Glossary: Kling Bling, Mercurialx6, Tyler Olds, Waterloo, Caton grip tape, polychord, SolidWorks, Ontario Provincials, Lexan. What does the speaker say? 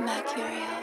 Mercurial.